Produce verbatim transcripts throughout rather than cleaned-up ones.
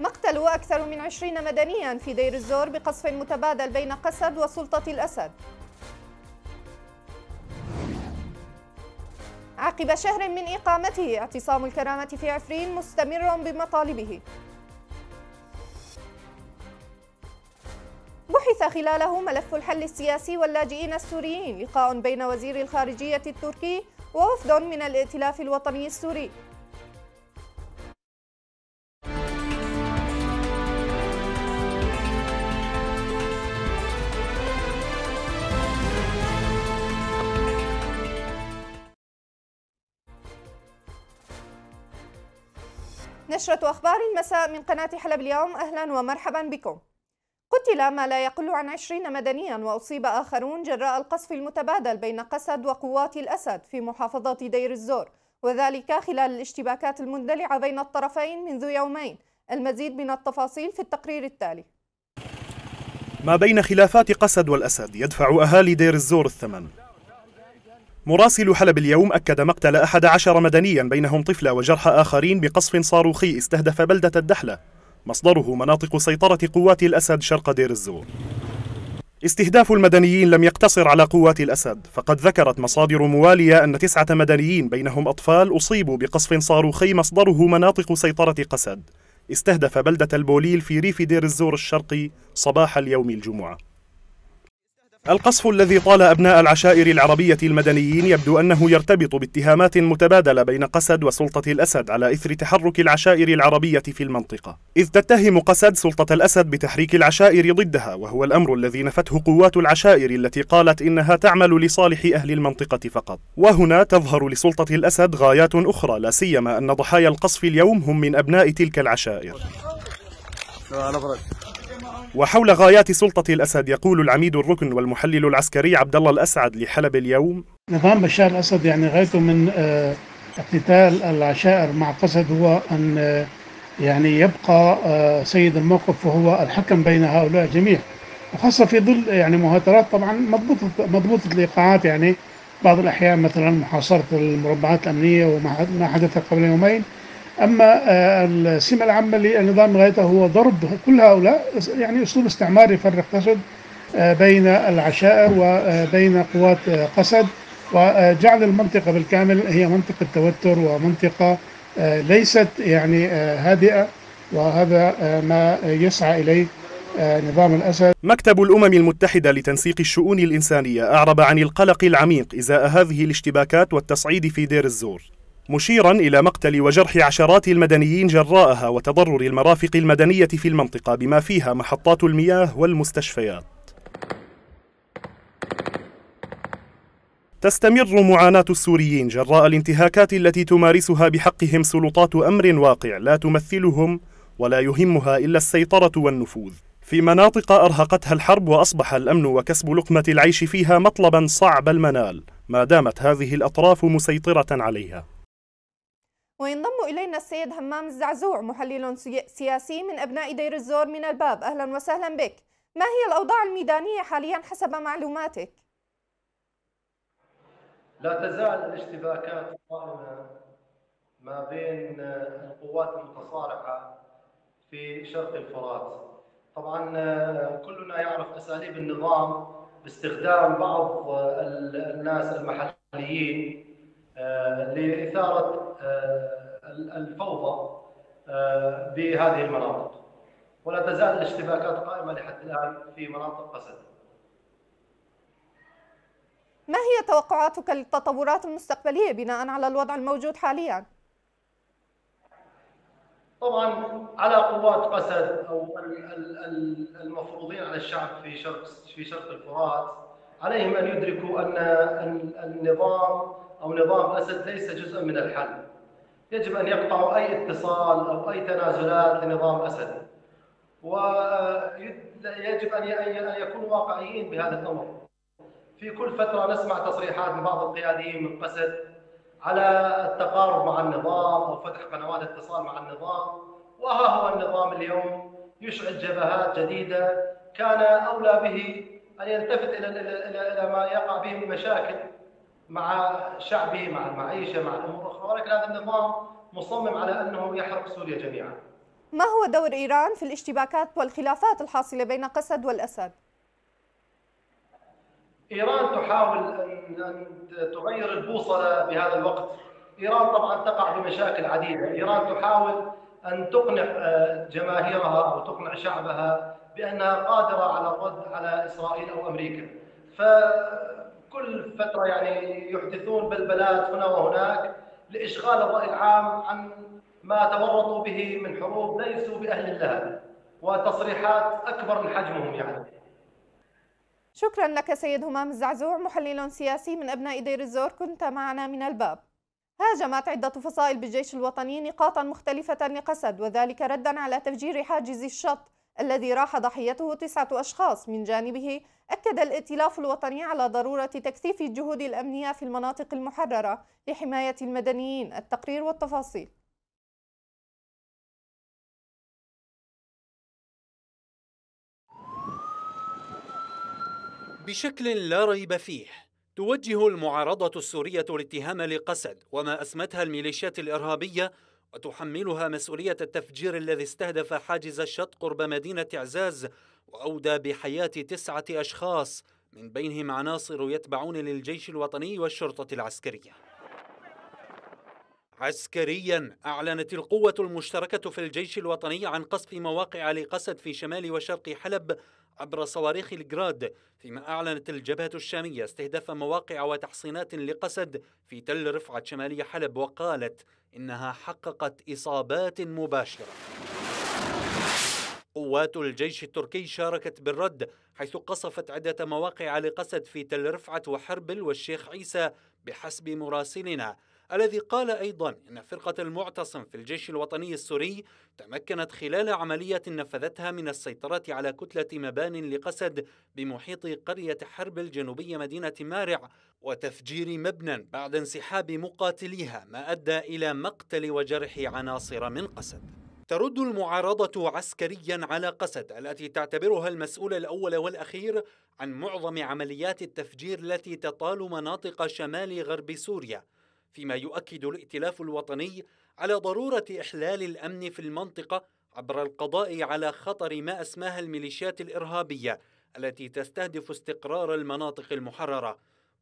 مقتل أكثر من عشرين مدنيا في دير الزور بقصف متبادل بين قسد وسلطة الأسد. عقب شهر من إقامته اعتصام الكرامة في عفرين مستمر بمطالبه. بحث خلاله ملف الحل السياسي واللاجئين السوريين، لقاء بين وزير الخارجية التركي ووفد من الائتلاف الوطني السوري. نشرة أخبار المساء من قناة حلب اليوم، أهلا ومرحبا بكم. قتل ما لا يقل عن عشرين مدنيا وأصيب آخرون جراء القصف المتبادل بين قسد وقوات الأسد في محافظة دير الزور، وذلك خلال الاشتباكات المندلعة بين الطرفين منذ يومين. المزيد من التفاصيل في التقرير التالي. ما بين خلافات قسد والأسد يدفع أهالي دير الزور الثمن. مراسل حلب اليوم أكد مقتل أحد عشر مدنيا بينهم طفلة وجرح آخرين بقصف صاروخي استهدف بلدة الدحلة، مصدره مناطق سيطرة قوات الأسد شرق دير الزور. استهداف المدنيين لم يقتصر على قوات الأسد، فقد ذكرت مصادر موالية أن تسعة مدنيين بينهم أطفال أصيبوا بقصف صاروخي مصدره مناطق سيطرة قسد استهدف بلدة البوليل في ريف دير الزور الشرقي صباح اليوم الجمعة. القصف الذي طال أبناء العشائر العربية المدنيين يبدو أنه يرتبط باتهامات متبادلة بين قسد وسلطة الأسد على إثر تحرك العشائر العربية في المنطقة، إذ تتهم قسد سلطة الأسد بتحريك العشائر ضدها، وهو الأمر الذي نفته قوات العشائر التي قالت إنها تعمل لصالح أهل المنطقة فقط. وهنا تظهر لسلطة الأسد غايات أخرى، لا سيما أن ضحايا القصف اليوم هم من أبناء تلك العشائر. وحول غايات سلطة الأسد يقول العميد الركن والمحلل العسكري عبد الله الأسعد لحلب اليوم: نظام بشار الأسد يعني غايته من اقتتال العشائر مع قسد هو أن يعني يبقى سيد الموقف وهو الحكم بين هؤلاء الجميع، وخاصة في ظل يعني مهاترات طبعا مضبوطة مضبوطة الإيقاعات، يعني بعض الأحيان مثلا محاصرة المربعات الأمنية وما حدث قبل يومين. أما السمة العامة للنظام غايته هو ضرب كل هؤلاء، يعني أسلوب استعماري يفرق قسد بين العشائر وبين قوات قسد، وجعل المنطقة بالكامل هي منطقة توتر ومنطقة ليست يعني هادئة، وهذا ما يسعى إليه نظام الأسد. مكتب الأمم المتحدة لتنسيق الشؤون الإنسانية أعرب عن القلق العميق إزاء هذه الاشتباكات والتصعيد في دير الزور، مشيرا إلى مقتل وجرح عشرات المدنيين جراءها وتضرر المرافق المدنية في المنطقة بما فيها محطات المياه والمستشفيات. تستمر معاناة السوريين جراء الانتهاكات التي تمارسها بحقهم سلطات أمر واقع لا تمثلهم ولا يهمها إلا السيطرة والنفوذ في مناطق أرهقتها الحرب، وأصبح الأمن وكسب لقمة العيش فيها مطلبا صعب المنال ما دامت هذه الأطراف مسيطرة عليها. وينضم إلينا السيد همام الزعزوع، محلل سياسي من أبناء دير الزور من الباب. أهلا وسهلا بك. ما هي الأوضاع الميدانية حاليا حسب معلوماتك؟ لا تزال الاشتباكات قائمة ما بين القوات المتصارعة في شرق الفرات. طبعا كلنا يعرف أساليب النظام باستخدام بعض الناس المحليين لإثارة الفوضى بهذه المناطق، ولا تزال الاشتباكات قائمة لحد الآن في مناطق قسد. ما هي توقعاتك للتطورات المستقبلية بناء على الوضع الموجود حاليا؟ طبعا على قوات قسد أو المفروضين على الشعب في شرق في شرق الفرات عليهم أن يدركوا أن النظام أو نظام الأسد ليس جزءا من الحل. يجب أن يقطعوا أي اتصال أو أي تنازلات لنظام الأسد، ويجب أن يكونوا واقعيين بهذا الأمر. في كل فترة نسمع تصريحات من بعض القياديين من قسد على التقارب مع النظام أو فتح قنوات اتصال مع النظام، وها هو النظام اليوم يشعل جبهات جديدة كان أولى به أن يلتفت إلى ما يقع به من مشاكل مع شعبه، مع المعيشة، مع الأمور الأخرى، ولكن هذا النظام مصمم على أنه يحرق سوريا جميعا. ما هو دور إيران في الاشتباكات والخلافات الحاصلة بين قسد والأسد؟ إيران تحاول أن تغير البوصلة بهذا الوقت. إيران طبعا تقع في مشاكل عديدة. إيران تحاول أن تقنع جماهيرها أو تقنع شعبها بأنها قادرة على الرد على إسرائيل أو أمريكا. فكل فترة يعني يحدثون بلبلات هنا وهناك لإشغال الرأي العام عن ما تورطوا به من حروب ليسوا بأهل لها وتصريحات أكبر من حجمهم يعني. شكرا لك سيد همام الزعزوع، محلل سياسي من أبناء دير الزور، كنت معنا من الباب. هاجمت عدة فصائل بالجيش الوطني نقاطا مختلفة لقسد، وذلك ردا على تفجير حاجز الشط الذي راح ضحيته تسعة أشخاص. من جانبه أكد الائتلاف الوطني على ضرورة تكثيف الجهود الأمنية في المناطق المحررة لحماية المدنيين. التقرير والتفاصيل. بشكل لا ريب فيه توجه المعارضة السورية الاتهام لقسد وما أسمتها الميليشيات الإرهابية وتحملها مسؤولية التفجير الذي استهدف حاجز الشط قرب مدينة عزاز وأودى بحياة تسعة أشخاص من بينهم عناصر يتبعون للجيش الوطني والشرطة العسكرية. عسكريا أعلنت القوة المشتركة في الجيش الوطني عن قصف مواقع لقسد في شمال وشرق حلب عبر صواريخ الجراد، فيما أعلنت الجبهة الشامية استهداف مواقع وتحصينات لقسد في تل رفعت شمالي حلب، وقالت إنها حققت إصابات مباشرة. قوات الجيش التركي شاركت بالرد حيث قصفت عدة مواقع لقسد في تل رفعت وحربل والشيخ عيسى بحسب مراسلنا، الذي قال أيضا أن فرقة المعتصم في الجيش الوطني السوري تمكنت خلال عملية نفذتها من السيطرة على كتلة مبان لقسد بمحيط قرية حربل جنوبية مدينة مارع وتفجير مبنى بعد انسحاب مقاتليها، ما أدى إلى مقتل وجرح عناصر من قسد. ترد المعارضة عسكريا على قسد التي تعتبرها المسؤول الأول والأخير عن معظم عمليات التفجير التي تطال مناطق شمال غرب سوريا، فيما يؤكد الائتلاف الوطني على ضرورة إحلال الأمن في المنطقة عبر القضاء على خطر ما أسماها الميليشيات الإرهابية التي تستهدف استقرار المناطق المحررة،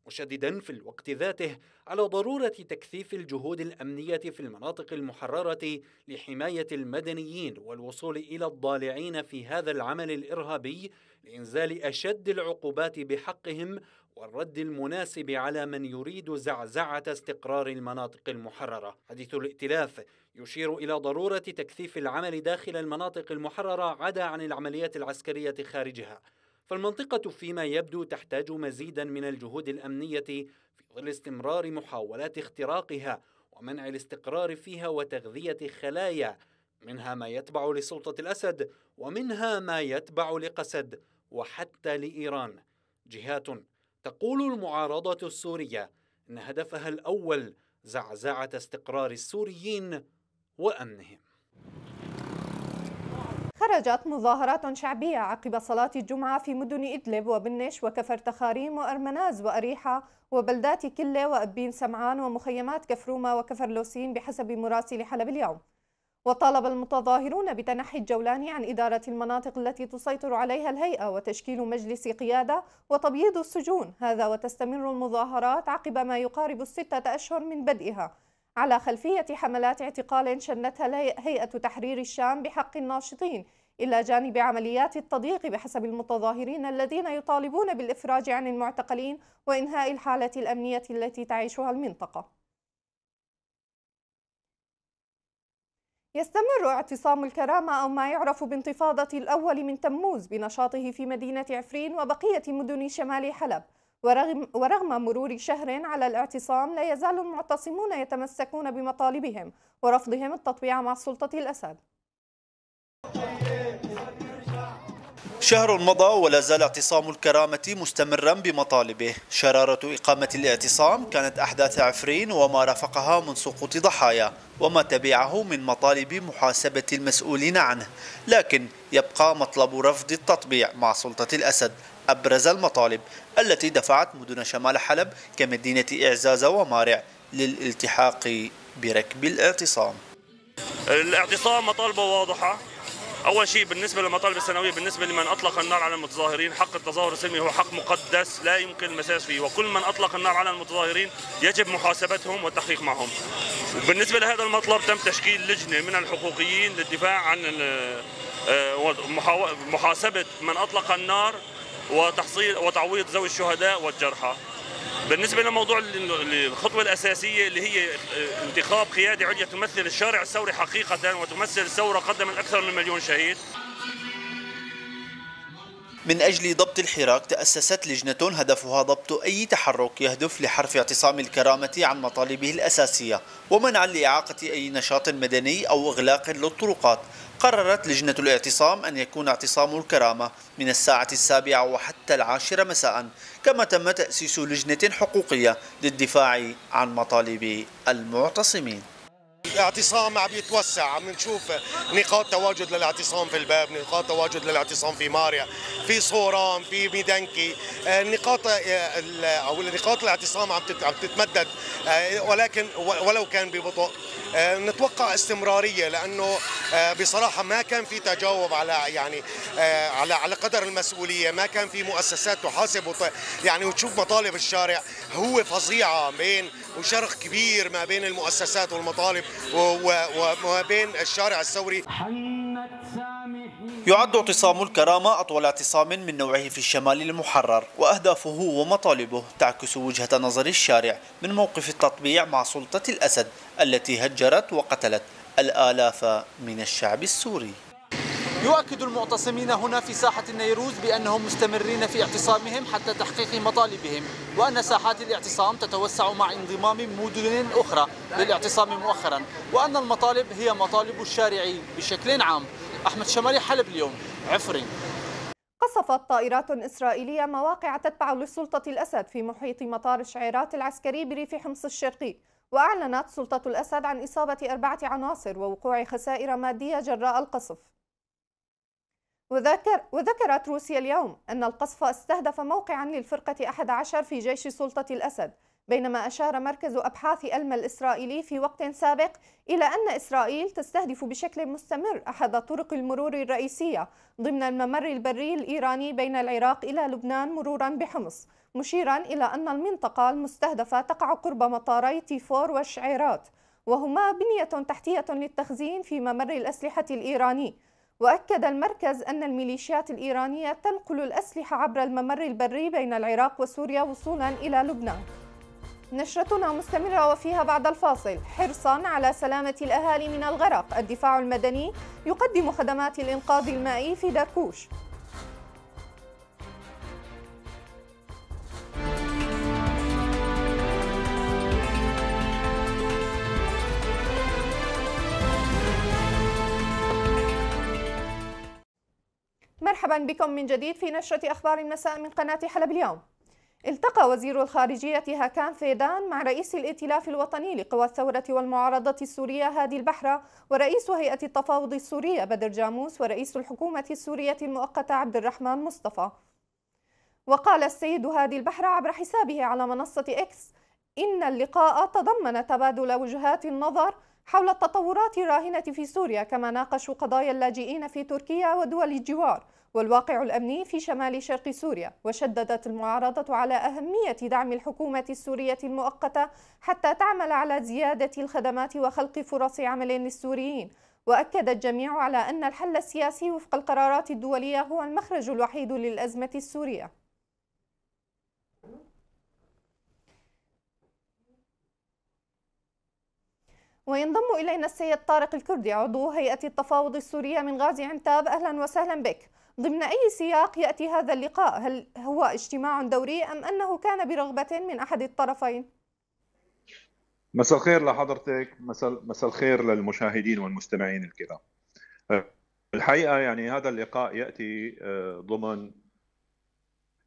مشددا في الوقت ذاته على ضرورة تكثيف الجهود الأمنية في المناطق المحررة لحماية المدنيين والوصول إلى الضالعين في هذا العمل الإرهابي لإنزال أشد العقوبات بحقهم والرد المناسب على من يريد زعزعة استقرار المناطق المحررة. حديث الائتلاف يشير إلى ضرورة تكثيف العمل داخل المناطق المحررة عدا عن العمليات العسكرية خارجها، فالمنطقة فيما يبدو تحتاج مزيدا من الجهود الأمنية في ظل استمرار محاولات اختراقها ومنع الاستقرار فيها وتغذية خلايا منها ما يتبع لسلطة الأسد ومنها ما يتبع لقسد وحتى لإيران، جهات تقول المعارضة السورية أن هدفها الأول زعزعة استقرار السوريين وأمنهم. خرجت مظاهرات شعبية عقب صلاة الجمعة في مدن إدلب وبنش وكفر-تخاريم وأرمناز وأريحة وبلدات كلة وأبين سمعان ومخيمات كفرومة وكفرلوسين بحسب مراسل حلب اليوم. وطالب المتظاهرون بتنحي الجولاني عن إدارة المناطق التي تسيطر عليها الهيئة وتشكيل مجلس قيادة وتبييض السجون. هذا وتستمر المظاهرات عقب ما يقارب الستة أشهر من بدئها على خلفية حملات اعتقال شنتها هيئة تحرير الشام بحق الناشطين، إلى جانب عمليات التضييق بحسب المتظاهرين الذين يطالبون بالإفراج عن المعتقلين وإنهاء الحالة الأمنية التي تعيشها المنطقة. يستمر اعتصام الكرامة أو ما يعرف بانتفاضة الأول من تموز بنشاطه في مدينة عفرين وبقية مدن شمال حلب، ورغم, ورغم مرور شهر على الاعتصام لا يزال المعتصمون يتمسكون بمطالبهم ورفضهم التطبيع مع سلطة الأسد. شهر مضى ولا زال اعتصام الكرامة مستمرا بمطالبه. شرارة إقامة الاعتصام كانت أحداث عفرين وما رافقها من سقوط ضحايا وما تبعه من مطالب محاسبة المسؤولين عنه، لكن يبقى مطلب رفض التطبيع مع سلطة الأسد أبرز المطالب التي دفعت مدن شمال حلب كمدينة إعزاز ومارع للالتحاق بركب الاعتصام. الاعتصام مطالبه واضحه. أول شيء بالنسبة للمطالب السنوية، بالنسبة لمن أطلق النار على المتظاهرين، حق التظاهر السلمي هو حق مقدس لا يمكن المساس فيه، وكل من أطلق النار على المتظاهرين يجب محاسبتهم والتحقيق معهم. بالنسبة لهذا المطلب تم تشكيل لجنة من الحقوقيين للدفاع عن محاسبة من أطلق النار وتحصيل وتعويض ذوي الشهداء والجرحى. بالنسبة لموضوع الخطوة الأساسية اللي هي انتخاب قيادة عليا تمثل الشارع الثوري حقيقة وتمثل الثورة قدمت أكثر من مليون شهيد. من أجل ضبط الحراك تأسست لجنة هدفها ضبط أي تحرك يهدف لحرف اعتصام الكرامة عن مطالبه الأساسية ومنع لإعاقة أي نشاط مدني أو إغلاق للطرقات. قررت لجنة الاعتصام أن يكون اعتصام الكرامة من الساعة السابعة وحتى العاشرة مساء، كما تم تأسيس لجنة حقوقية للدفاع عن مطالب المعتصمين. الاعتصام عم يتوسع، عم نشوف نقاط تواجد للاعتصام في الباب، نقاط تواجد للاعتصام في ماريا، في صوران، في ميدانكي، نقاط او نقاط الاعتصام عم تتمدد ولكن ولو كان ببطء. نتوقع استمراريه لانه بصراحه ما كان في تجاوب على يعني على على قدر المسؤوليه، ما كان في مؤسسات تحاسب يعني وتشوف مطالب الشارع. هو فظيعه بين وشرخ كبير ما بين المؤسسات والمطالب وما بين الشارع الثوري. يعد اعتصام الكرامة أطول اعتصام من نوعه في الشمال المحرر، وأهدافه ومطالبه تعكس وجهة نظر الشارع من موقف التطبيع مع سلطة الأسد التي هجرت وقتلت الآلاف من الشعب السوري. يؤكد المعتصمين هنا في ساحة النيروز بأنهم مستمرين في اعتصامهم حتى تحقيق مطالبهم، وأن ساحات الاعتصام تتوسع مع انضمام مدن أخرى للاعتصام مؤخرا، وأن المطالب هي مطالب الشارع بشكل عام. أحمد شمالي، حلب اليوم، عفرين. قصفت طائرات إسرائيلية مواقع تتبع لسلطة الأسد في محيط مطار الشعيرات العسكري بريف حمص الشرقي، وأعلنت سلطة الأسد عن إصابة أربعة عناصر ووقوع خسائر مادية جراء القصف. وذكر وذكرت روسيا اليوم أن القصف استهدف موقعا للفرقة أحد عشر في جيش سلطة الأسد، بينما أشار مركز أبحاث ألما الإسرائيلي في وقت سابق إلى أن إسرائيل تستهدف بشكل مستمر أحد طرق المرور الرئيسية ضمن الممر البري الإيراني بين العراق إلى لبنان مرورا بحمص، مشيرا إلى أن المنطقة المستهدفة تقع قرب مطاري تيفور والشعيرات، وهما بنية تحتية للتخزين في ممر الأسلحة الإيراني. وأكد المركز أن الميليشيات الإيرانية تنقل الأسلحة عبر الممر البري بين العراق وسوريا وصولا إلى لبنان. نشرتنا مستمرة وفيها بعد الفاصل. حرصا على سلامة الأهالي من الغرق، الدفاع المدني يقدم خدمات الإنقاذ المائي في دركوش. مرحبا بكم من جديد في نشرة أخبار المساء من قناة حلب اليوم. التقى وزير الخارجية هاكان فيدان مع رئيس الائتلاف الوطني لقوى الثورة والمعارضة السورية هادي البحرة، ورئيس هيئة التفاوض السورية بدر جاموس، ورئيس الحكومة السورية المؤقتة عبد الرحمن مصطفى. وقال السيد هادي البحرة عبر حسابه على منصة إكس إن اللقاء تضمن تبادل وجهات النظر حول التطورات الراهنة في سوريا، كما ناقشوا قضايا اللاجئين في تركيا ودول الجوار والواقع الأمني في شمال شرق سوريا. وشددت المعارضة على أهمية دعم الحكومة السورية المؤقتة حتى تعمل على زيادة الخدمات وخلق فرص عمل للسوريين. وأكد الجميع على أن الحل السياسي وفق القرارات الدولية هو المخرج الوحيد للأزمة السورية. وينضم إلينا السيد طارق الكردي عضو هيئة التفاوض السورية من غازي عنتاب. أهلا وسهلا بك. ضمن أي سياق يأتي هذا اللقاء؟ هل هو اجتماع دوري أم أنه كان برغبة من أحد الطرفين؟ مساء الخير لحضرتك، مساء الخير للمشاهدين والمستمعين الكرام. الحقيقة يعني هذا اللقاء يأتي ضمن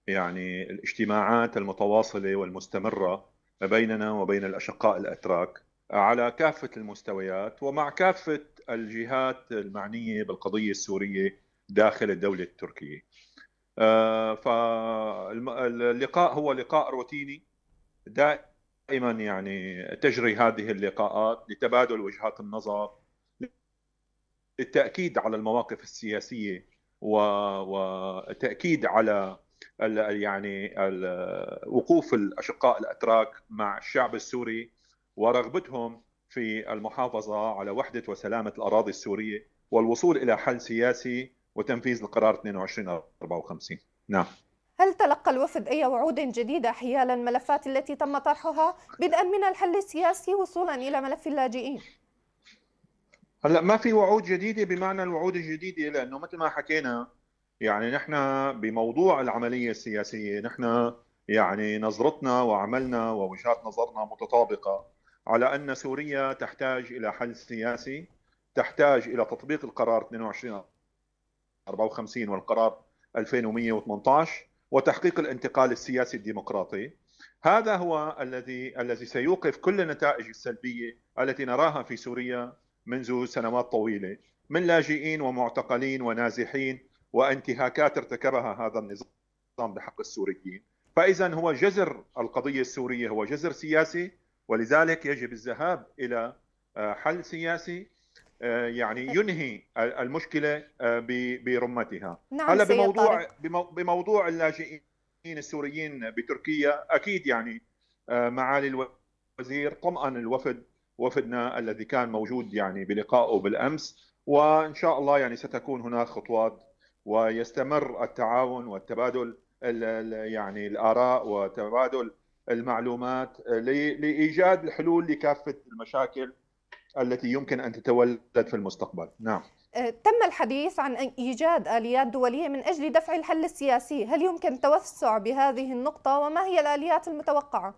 يعني الاجتماعات المتواصلة والمستمرة بيننا وبين الأشقاء الأتراك على كافة المستويات ومع كافة الجهات المعنية بالقضية السورية داخل الدولة التركية. فاللقاء هو لقاء روتيني، دائما يعني تجري هذه اللقاءات لتبادل وجهات النظر، التأكيد على المواقف السياسية وتأكيد على يعني وقوف الأشقاء الأتراك مع الشعب السوري ورغبتهم في المحافظة على وحدة وسلامة الأراضي السورية والوصول إلى حل سياسي وتنفيذ القرار اثنين وعشرين أربعة وخمسين. نعم. هل تلقى الوفد أي وعود جديدة حيال الملفات التي تم طرحها بدءا من الحل السياسي وصولا إلى ملف اللاجئين؟ هلا ما في وعود جديدة بمعنى الوعود الجديدة، لأنه مثل ما حكينا يعني نحن بموضوع العملية السياسية نحن يعني نظرتنا وعملنا ووجهات نظرنا متطابقة على أن سوريا تحتاج إلى حل سياسي، تحتاج إلى تطبيق القرار اثنين وعشرين أربعة وخمسين والقرار ألفين ومئة وثمانية عشر وتحقيق الانتقال السياسي الديمقراطي. هذا هو الذي الذي سيوقف كل النتائج السلبية التي نراها في سوريا منذ سنوات طويلة من لاجئين ومعتقلين ونازحين وانتهاكات ارتكبها هذا النظام بحق السوريين. فإذا هو جذر القضية السورية، هو جذر سياسي، ولذلك يجب الذهاب إلى حل سياسي يعني ينهي المشكلة برمتها. نعم. هلا بموضوع بموضوع اللاجئين السوريين بتركيا، أكيد يعني معالي الوزير طمأن الوفد وفدنا الذي كان موجود يعني بلقائه بالأمس، وإن شاء الله يعني ستكون هناك خطوات ويستمر التعاون والتبادل يعني الآراء وتبادل المعلومات لإيجاد الحلول لكافة المشاكل التي يمكن أن تتولد في المستقبل. نعم. تم الحديث عن إيجاد آليات دولية من أجل دفع الحل السياسي، هل يمكن التوسع بهذه النقطة وما هي الآليات المتوقعة؟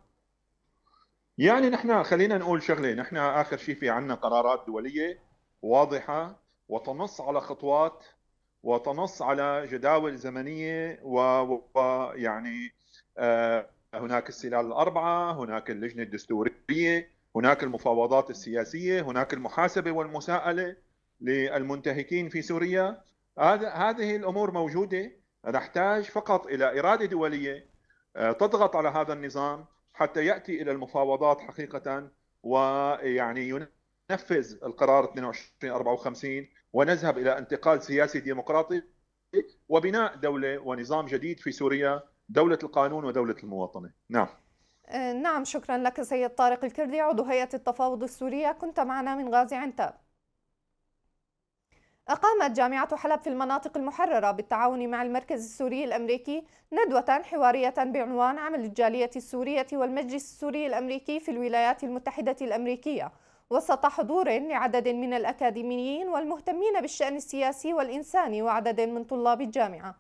يعني نحن خلينا نقول شغلة، نحن آخر شيء في عنا قرارات دولية واضحة وتنص على خطوات وتنص على جداول زمنية، ويعني هناك السلال الأربعة، هناك اللجنة الدستورية، هناك المفاوضات السياسية، هناك المحاسبة والمساءلة للمنتهكين في سوريا. هذه الأمور موجودة، نحتاج فقط إلى إرادة دولية تضغط على هذا النظام حتى يأتي إلى المفاوضات حقيقة ويعني ينفذ القرار اثنين وعشرين أربعة وخمسين ونذهب إلى انتقال سياسي ديمقراطي وبناء دولة ونظام جديد في سوريا، دولة القانون ودولة المواطنة. نعم. نعم، شكرا لك سيد طارق الكردي عضو هيئة التفاوض السورية، كنت معنا من غازي عنتاب. أقامت جامعة حلب في المناطق المحررة بالتعاون مع المركز السوري الأمريكي ندوة حوارية بعنوان عمل الجالية السورية والمجلس السوري الأمريكي في الولايات المتحدة الأمريكية، وسط حضور لعدد من الأكاديميين والمهتمين بالشأن السياسي والإنساني وعدد من طلاب الجامعة.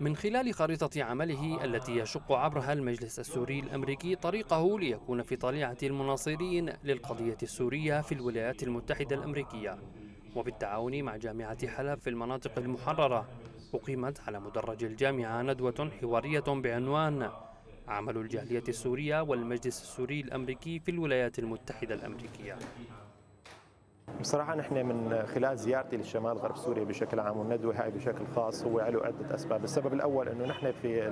من خلال خريطة عمله التي يشق عبرها المجلس السوري الأمريكي طريقه ليكون في طليعة المناصرين للقضية السورية في الولايات المتحدة الأمريكية، وبالتعاون مع جامعة حلب في المناطق المحررة أقيمت على مدرج الجامعة ندوة حوارية بعنوان عمل الجالية السورية والمجلس السوري الأمريكي في الولايات المتحدة الأمريكية. بصراحة نحن من خلال زيارتي للشمال غرب سوريا بشكل عام والندوة هاي بشكل خاص هو له عدة أسباب. السبب الأول أنه نحن في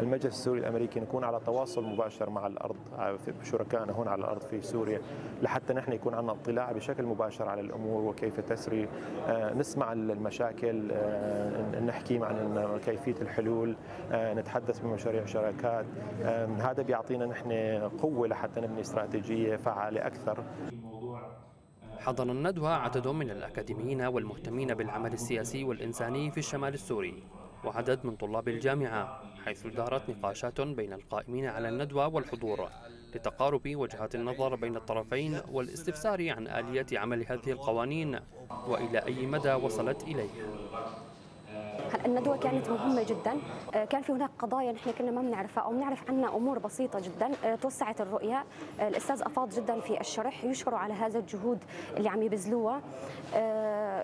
المجلس السوري الأمريكي نكون على تواصل مباشر مع الأرض بشركائنا هون على الأرض في سوريا، لحتى نحن يكون عندنا اطلاع بشكل مباشر على الأمور وكيف تسري، نسمع المشاكل، نحكي عن كيفية الحلول، نتحدث بمشاريع شراكات. هذا بيعطينا نحن قوة لحتى نبني استراتيجية فعالة أكثر. حضر الندوة عدد من الأكاديميين والمهتمين بالعمل السياسي والإنساني في الشمال السوري وعدد من طلاب الجامعة، حيث دارت نقاشات بين القائمين على الندوة والحضور لتقارب وجهات النظر بين الطرفين والاستفسار عن آليات عمل هذه القوانين وإلى أي مدى وصلت إليها. الندوة كانت مهمة جدا، كان في هناك قضايا نحن كنا ما بنعرفها أو بنعرف عنها أمور بسيطة جدا، توسعت الرؤية. الأستاذ أفاض جدا في الشرح، يشكروا على هذا الجهود اللي عم يبذلوها.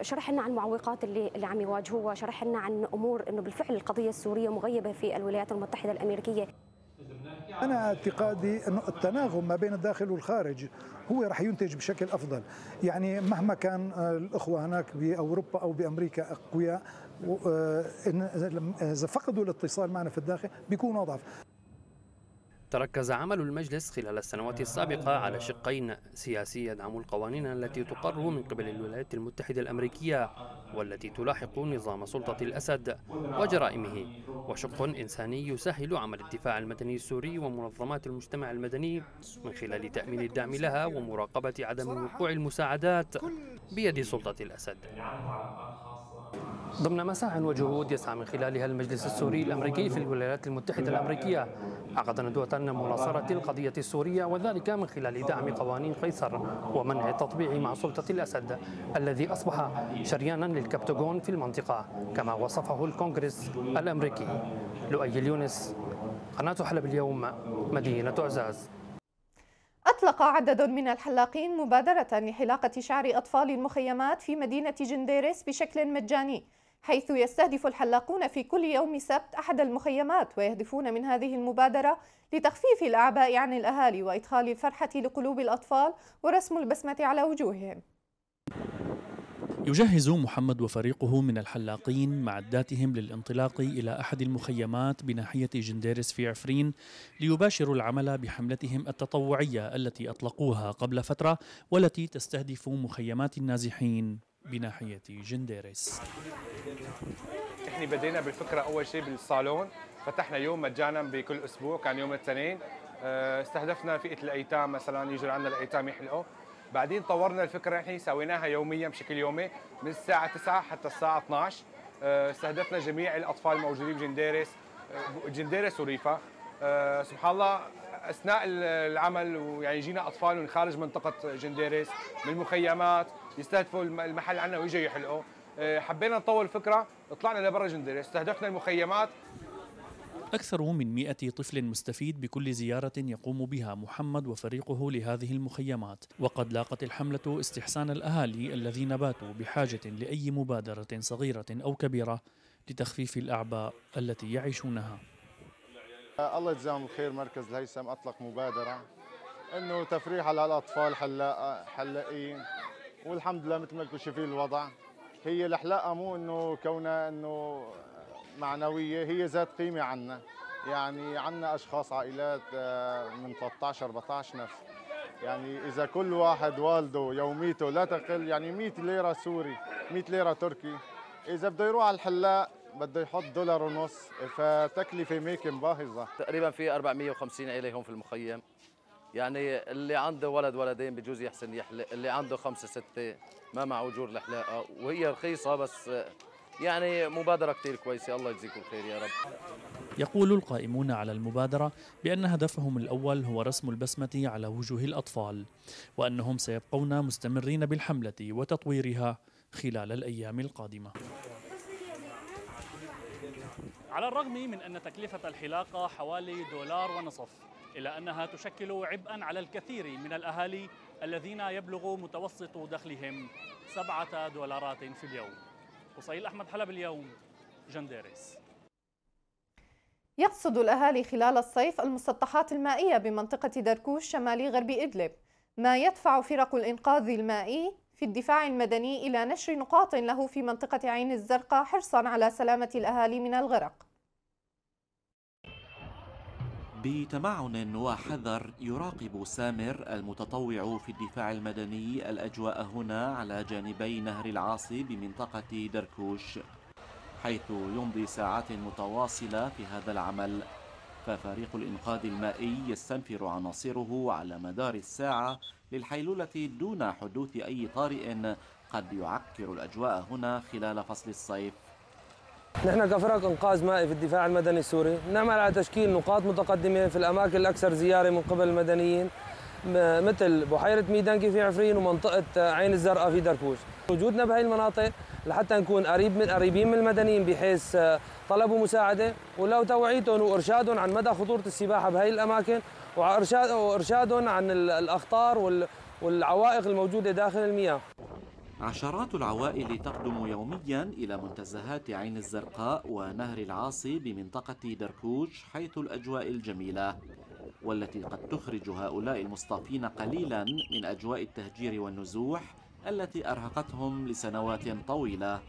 شرح لنا عن المعوقات اللي اللي عم يواجهوها، شرح لنا عن أمور إنه بالفعل القضية السورية مغيبة في الولايات المتحدة الأمريكية. أنا اعتقادي أن التناغم ما بين الداخل والخارج هو رح ينتج بشكل أفضل، يعني مهما كان الأخوة هناك بأوروبا أو بأمريكا أقوياء، إذا فقدوا الاتصال معنا في الداخل بيكونوا أضعف. تركز عمل المجلس خلال السنوات السابقة على شقين: سياسي يدعم القوانين التي تقر من قبل الولايات المتحدة الأمريكية والتي تلاحق نظام سلطة الأسد وجرائمه، وشق إنساني يسهل عمل الدفاع المدني السوري ومنظمات المجتمع المدني من خلال تأمين الدعم لها ومراقبة عدم وقوع المساعدات بيد سلطة الأسد. ضمن مساع وجهود يسعى من خلالها المجلس السوري الأمريكي في الولايات المتحدة الأمريكية، عقد ندوة مناصرة القضية السورية، وذلك من خلال دعم قوانين قيصر ومنع التطبيع مع سلطة الأسد الذي أصبح شريانا للكبتاغون في المنطقة كما وصفه الكونغرس الأمريكي. لؤي اليونس، قناة حلب اليوم، مدينة عزاز. أطلق عدد من الحلاقين مبادرة لحلاقة شعر أطفال المخيمات في مدينة جنديريس بشكل مجاني، حيث يستهدف الحلاقون في كل يوم سبت أحد المخيمات، ويهدفون من هذه المبادرة لتخفيف الأعباء عن الأهالي وإدخال الفرحة لقلوب الأطفال ورسم البسمة على وجوههم. يجهز محمد وفريقه من الحلاقين معداتهم للانطلاق إلى أحد المخيمات بناحية جنديريس في عفرين ليباشروا العمل بحملتهم التطوعية التي أطلقوها قبل فترة والتي تستهدف مخيمات النازحين بناحية جنديريس. احنا بدينا بالفكرة أول شيء بالصالون، فتحنا يوم مجانا بكل أسبوع، كان يوم الاثنين، استهدفنا فئة الأيتام مثلا، يجوا عندنا الأيتام يحلقوا. بعدين طورنا الفكرة، احنا سويناها يوميا بشكل يومي من الساعة تسعة حتى الساعة اثنعش، استهدفنا جميع الأطفال الموجودين بجنديريس جنديريس وريفة. أه سبحان الله، أثناء العمل ويعني جينا أطفال من خارج منطقة جنديريس من المخيمات يستهدفوا المحل عنا ويجوا يحلقوا. أه حبينا نطور الفكرة، طلعنا لبرا جنديريس، استهدفنا المخيمات. أكثر من مئة طفل مستفيد بكل زيارة يقوم بها محمد وفريقه لهذه المخيمات، وقد لاقت الحملة استحسان الأهالي الذين باتوا بحاجة لأي مبادرة صغيرة أو كبيرة لتخفيف الأعباء التي يعيشونها. الله يجزاهم الخير، مركز الهيثم أطلق مبادرة أنه تفريح على الأطفال حلاقين، والحمد لله مثل ما انتم شايفين الوضع. هي الحلاقة مو أنه كونها أنه معنوية، هي ذات قيمة عنا، يعني عنا أشخاص عائلات من ثلاثة عشر أربعة عشر نفس، يعني إذا كل واحد والده يوميته لا تقل يعني مئة ليرة سوري مئة ليرة تركي، إذا بده يروح على الحلاق بده يحط دولار ونص، فتكلفة ميك باهظة. تقريبا في أربعمئة وخمسين عيلة هون في المخيم، يعني اللي عنده ولد ولدين بجوز يحسن يحلق، اللي عنده خمسة ستة ما معه أجور الحلاقة، وهي رخيصة بس يعني مبادرة كتير كويسة. الله يجزيكم خير يا رب. يقول القائمون على المبادرة بأن هدفهم الأول هو رسم البسمة على وجوه الأطفال، وأنهم سيبقون مستمرين بالحملة وتطويرها خلال الأيام القادمة. على الرغم من أن تكلفة الحلاقة حوالي دولار ونصف، إلا أنها تشكل عبئاً على الكثير من الأهالي الذين يبلغ متوسط دخلهم سبعة دولارات في اليوم. وصيل أحمد، حلب اليوم، جنديريس. يقصد الأهالي خلال الصيف المسطحات المائية بمنطقة دركوش شمالي غرب إدلب، ما يدفع فرق الإنقاذ المائي في الدفاع المدني إلى نشر نقاط له في منطقة عين الزرقاء حرصا على سلامة الأهالي من الغرق. بتمعن وحذر يراقب سامر المتطوع في الدفاع المدني الأجواء هنا على جانبي نهر العاصي بمنطقة دركوش، حيث يمضي ساعات متواصلة في هذا العمل. ففريق الإنقاذ المائي يستنفر عناصره على مدار الساعة للحيلولة دون حدوث أي طارئ قد يعكر الأجواء هنا خلال فصل الصيف. نحن كفرق إنقاذ مائي في الدفاع المدني السوري نعمل على تشكيل نقاط متقدمة في الأماكن الأكثر زيارة من قبل المدنيين، مثل بحيرة ميدانكي في عفرين ومنطقة عين الزرقاء في دركوش. وجودنا بهي المناطق لحتى نكون قريب من قريبين من المدنيين بحيث طلبوا مساعدة، ولو توعيتهم وإرشادهم عن مدى خطورة السباحة بهي الأماكن، وإرشادهم عن الأخطار والعوائق الموجودة داخل المياه. عشرات العوائل تقدم يوميا إلى منتزهات عين الزرقاء ونهر العاصي بمنطقة دركوش، حيث الأجواء الجميلة والتي قد تخرج هؤلاء المصطافين قليلا من أجواء التهجير والنزوح التي أرهقتهم لسنوات طويلة.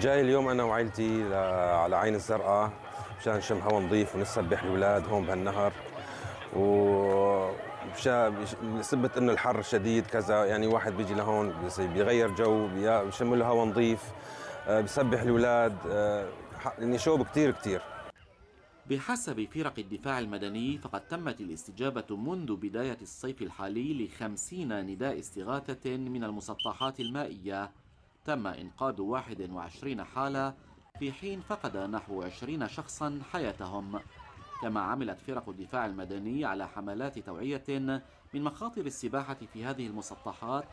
جاي اليوم أنا وعائلتي على عين الزرقاء مشان نشم هواء نظيف ونسبح الولاد هون بهالنهر. وبسبة انه الحر شديد كذا، يعني واحد بيجي لهون بيغير جو، بيشم له هواء نظيف، بسبح الولاد، يعني شوب كثير كثير. بحسب فرق الدفاع المدني فقد تمت الاستجابة منذ بداية الصيف الحالي لخمسين نداء استغاثة من المسطحات المائية، تم إنقاذ واحد وعشرين حالة في حين فقد نحو عشرين شخصا حياتهم. كما عملت فرق الدفاع المدني على حملات توعية من مخاطر السباحة في هذه المسطحات،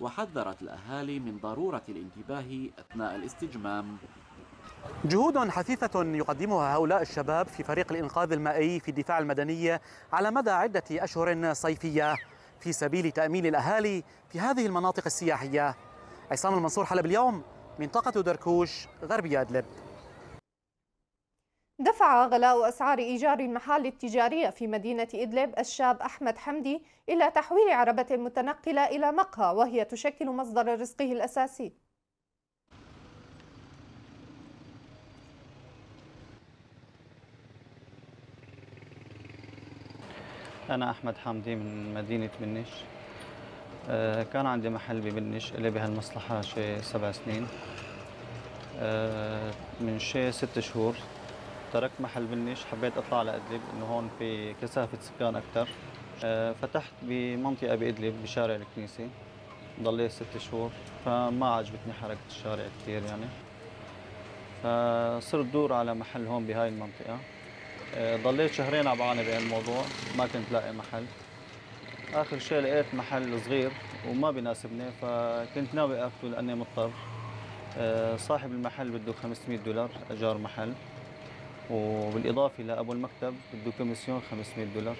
وحذرت الأهالي من ضرورة الانتباه أثناء الاستجمام. جهود حثيثة يقدمها هؤلاء الشباب في فريق الإنقاذ المائي في الدفاع المدني على مدى عدة أشهر صيفية في سبيل تأمين الأهالي في هذه المناطق السياحية. عصام المنصور، حلب اليوم، منطقة دركوش، غربي إدلب. دفع غلاء أسعار إيجار المحال التجارية في مدينة إدلب الشاب أحمد حمدي إلى تحويل عربة متنقلة إلى مقهى، وهي تشكل مصدر رزقه الأساسي. أنا أحمد حمدي من مدينة منش، أه كان عندي محل بمنش اللي بهالمصلحة شي سبع سنين، أه من شي ست شهور تركت محل منش، حبيت أطلع على إدلب إنه هون في كثافة سكان أكثر، أه فتحت بمنطقة بإدلب بشارع الكنيسة، ضليت ست شهور فما عجبتني حركة الشارع كثير يعني، فصرت دور على محل هون بهاي المنطقة. ضليت شهرين عم بعاني بهالموضوع، ما كنت لاقي محل. اخر شيء لقيت محل صغير وما بيناسبني، فكنت ناوي اخذه لاني مضطر. صاحب المحل بده خمسمئة دولار اجار محل، وبالاضافه لابو المكتب بده كوميسيون خمسمئة دولار.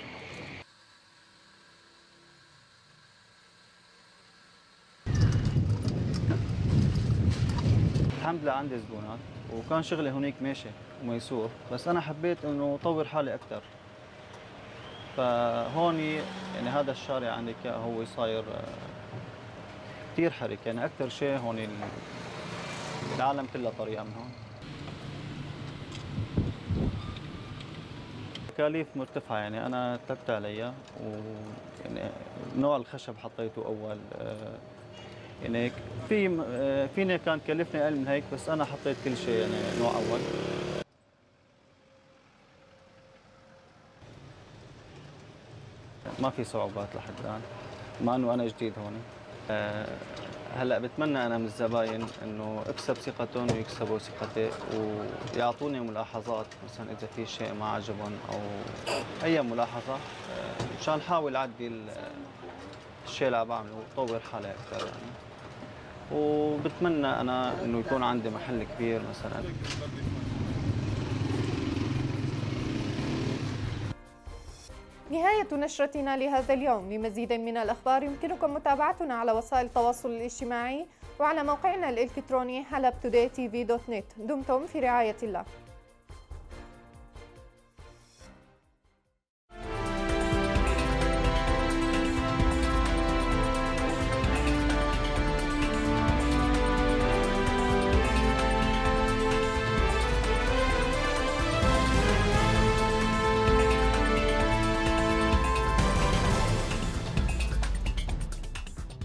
الحمد لله عندي زبونات، وكان شغلي هناك ماشي وميسور، بس أنا حبيت إنه أطور حالي أكثر. فهوني يعني هذا الشارع عندي هو صاير كثير حركة، يعني أكثر شيء هون العالم كلها طريقة من هون. تكاليف مرتفعة يعني أنا تعبت عليها، ويعني نوع الخشب حطيته أول يعني هيك، في فيني كان كلفني اقل من هيك، بس انا حطيت كل شيء يعني نوع اول. ما في صعوبات لحد الان، مع انه انا جديد هون. أه هلا بتمنى انا من الزباين انه اكسب ثقتهم ويكسبوا ثقتي، ويعطوني ملاحظات مثلا اذا في شيء ما عجبهم او اي ملاحظه، مشان أه حاول اعدي الشيء اللي عم بعمله وطور حالي اكثر يعني. وبتمنى انا انه يكون عندي محل كبير مثلا. نهاية نشرتنا لهذا اليوم، لمزيد من الاخبار يمكنكم متابعتنا على وسائل التواصل الاجتماعي وعلى موقعنا الالكتروني حلب توداي تي في دوت نت. دمتم في رعاية الله.